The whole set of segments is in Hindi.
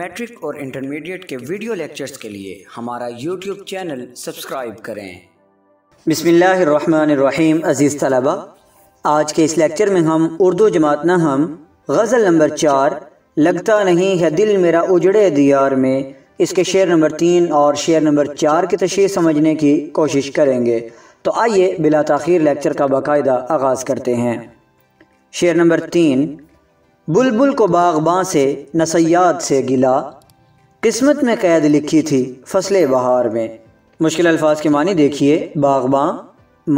मैट्रिक और इंटरमीडिएट के वीडियो लेक्चर्स के लिए हमारा यूट्यूब चैनल सब्सक्राइब करें। बिस्मिल्लाहिर्रहमानिर्रहीम। अज़ीज़ तलबा, आज के इस लेक्चर में हम उर्दू जमात न हम गज़ल नंबर 4 लगता नहीं है दिल मेरा उजड़े दियार में इसके शेर नंबर 3 और शेर नंबर 4 की तशरीह समझने की कोशिश करेंगे। तो आइए बिला ताखीर लेक्चर का बाकायदा आगाज़ करते हैं। शेर नंबर 3। बुलबुल को बाग़बां से न सयाद से गिला, किस्मत में कैद लिखी थी फसले बहार में। मुश्किल अल्फाज के मानी देखिए। बाग़बां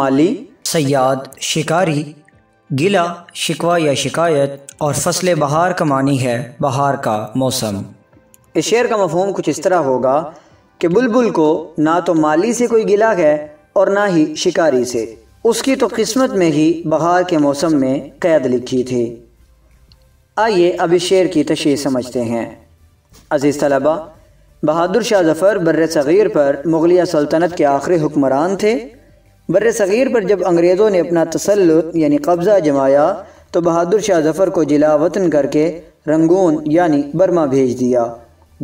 माली, सयाद शिकारी, गिला शिकवा या शिकायत, और फसले बहार का मानी है बहार का मौसम। इस शेर का मफहूम कुछ इस तरह होगा कि बुलबुल को ना तो माली से कोई गिला है और ना ही शिकारी से, उसकी तो किस्मत में ही बहार के मौसम में कैद लिखी थी। आइए अब इस शेर की तशरीह समझते हैं। अज़ीज़ तलबा, बहादुर शाह ज़फ़र बर्रे सग़ीर पर मुग़लिया सल्तनत के आखिरी हुक्मरान थे। बर्रे सग़ीर पर जब अंग्रेज़ों ने अपना तसल्लुत यानी कब्ज़ा जमाया तो बहादुर शाह ज़फ़र को जिला वतन करके रंगून यानी बर्मा भेज दिया,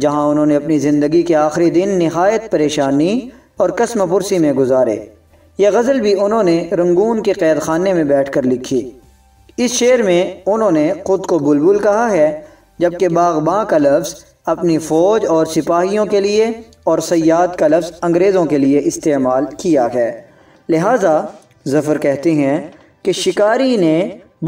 जहाँ उन्होंने अपनी ज़िंदगी के आखिरी दिन नहायत परेशानी और कसमपुरसी में गुजारे। यह गज़ल भी उन्होंने रंगून के कैद खाने में बैठ कर लिखी। इस शेर में उन्होंने ख़ुद को बुलबुल कहा है, जबकि बाग़बां का लफ्ज़ अपनी फ़ौज और सिपाहियों के लिए और सयाद का लफ्ज़ अंग्रेज़ों के लिए इस्तेमाल किया है। लिहाजा ज़फ़र कहते हैं कि शिकारी ने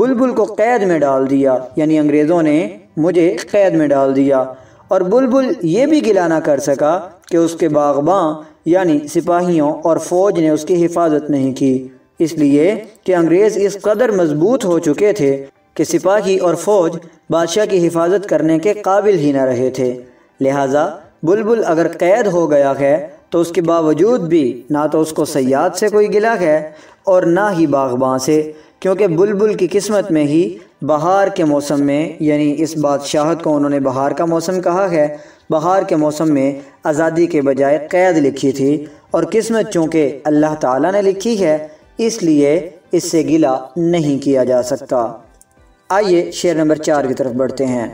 बुलबुल को कैद में डाल दिया, यानी अंग्रेज़ों ने मुझे कैद में डाल दिया, और बुलबुल ये भी गिला ना कर सका कि उसके बाग़बां यानी सिपाहियों और फ़ौज ने उसकी हिफाजत नहीं की, इसलिए कि अंग्रेज़ इस कदर मजबूत हो चुके थे कि सिपाही और फ़ौज बादशाह की हिफाजत करने के काबिल ही ना रहे थे। लिहाजा बुलबुल अगर कैद हो गया है तो उसके बावजूद भी ना तो उसको सयाद से कोई गिला है और ना ही बाग़बां से, क्योंकि बुलबुल की किस्मत में ही बहार के मौसम में, यानी इस बादशाहत को उन्होंने बहार का मौसम कहा है, बहार के मौसम में आज़ादी के बजाय कैद लिखी थी, और किस्मत चूँकि अल्लाह ताला ने लिखी है इसलिए इससे गिला नहीं किया जा सकता। आइए शेर नंबर 4 की तरफ बढ़ते हैं।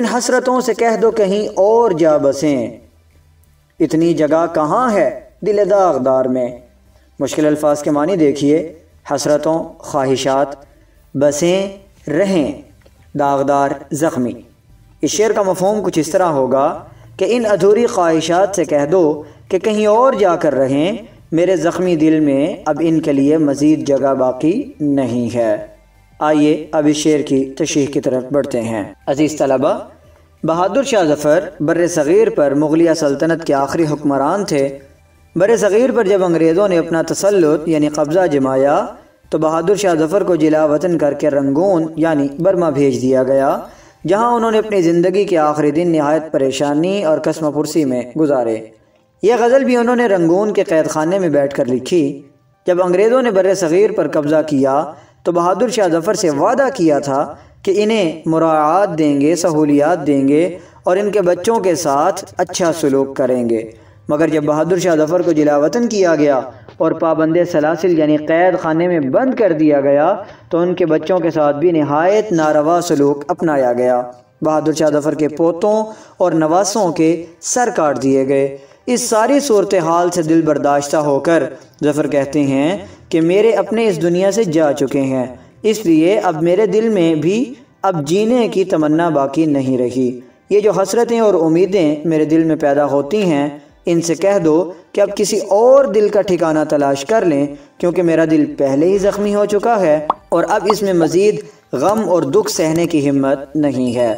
इन हसरतों से कह दो कहीं और जा बसें, इतनी जगह कहाँ है दिल दाग़दार में। मुश्किल अल्फाज के मानी देखिए। हसरतों ख्वाहिशात, बसें रहें, दाग़दार ज़ख्मी। इस शेर का मफहूम कुछ इस तरह होगा कि इन अधूरी ख्वाहिशात से कह दो कि कहीं और जाकर रहें, मेरे ज़ख्मी दिल में अब इनके लिए मज़ीद जगह बाकी नहीं है। आइए अब इस शेर की तशरीह की तरफ बढ़ते हैं। अज़ीज़ तलबा, बहादुर शाह ज़फ़र बर्रे सग़ीर पर मुग़लिया सल्तनत के आखिरी हुक्मरान थे। बर्रे सग़ीर पर जब अंग्रेज़ों ने अपना तसल्लुत यानी कब्ज़ा जमाया तो बहादुर शाह ज़फ़र को जिला वतन करके रंगून यानी बर्मा भेज दिया गया, जहां उन्होंने अपनी ज़िंदगी के आखिरी दिन नहायत परेशानी और कसमपुरसी में गुजारे। यह गज़ल भी उन्होंने रंगून के कैद खाने में बैठ कर लिखी। जब अंग्रेज़ों ने बर्रे सग़ीर पर कब्ज़ा किया तो बहादुर शाह ज़फ़र से वादा किया था कि इन्हें मुराआत देंगे, सहूलियात देंगे और इनके बच्चों के साथ अच्छा सलूक करेंगे। मगर जब बहादुर शाह ज़फ़र को जिला वतन किया गया और पाबंद सलासिल यानी क़ैद खाने में बंद कर दिया गया तो उनके बच्चों के साथ भी नहायत नारवा सलूक अपनाया गया। बहादुर शाह ज़फ़र के पोतों और नवासों के सर काट दिए गए। इस सारी सूरत हाल से दिल बर्दाश्ता होकर ज़फ़र कहते हैं कि मेरे अपने इस दुनिया से जा चुके हैं, इसलिए अब मेरे दिल में भी अब जीने की तमन्ना बाकी नहीं रही। ये जो हसरतें और उम्मीदें मेरे दिल में पैदा होती हैं, इनसे कह दो कि अब किसी और दिल का ठिकाना तलाश कर लें, क्योंकि मेरा दिल पहले ही ज़ख्मी हो चुका है और अब इसमें मज़ीद गम और दुख सहने की हिम्मत नहीं है।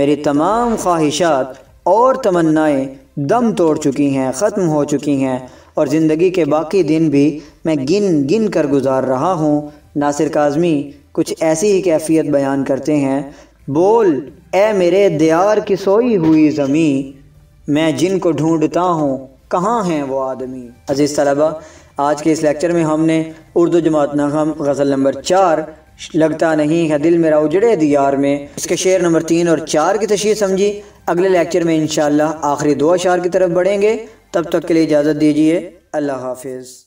मेरी तमाम ख्वाहिशात और तमन्नाएं दम तोड़ चुकी हैं, ख़त्म हो चुकी हैं, और ज़िंदगी के बाकी दिन भी मैं गिन गिन कर गुजार रहा हूँ। नासिर काज़मी कुछ ऐसी ही कैफियत बयान करते हैं। बोल ए मेरे दियार की सोई हुई ज़मीं, मैं जिनको ढूंढता हूँ कहाँ हैं वो आदमी। अज़ीज़ तलबा, आज के इस लेक्चर में हमने उर्दू जमात नगम गज़ल नंबर 4 लगता नहीं है दिल मेरा उजड़े दियार में इसके शेर नंबर 3 और 4 की तशरीह समझी। अगले लेक्चर में इंशाअल्लाह आखिरी 2 अशार की तरफ बढ़ेंगे। तब तक के लिए इजाज़त दीजिए। अल्लाह हाफिज़।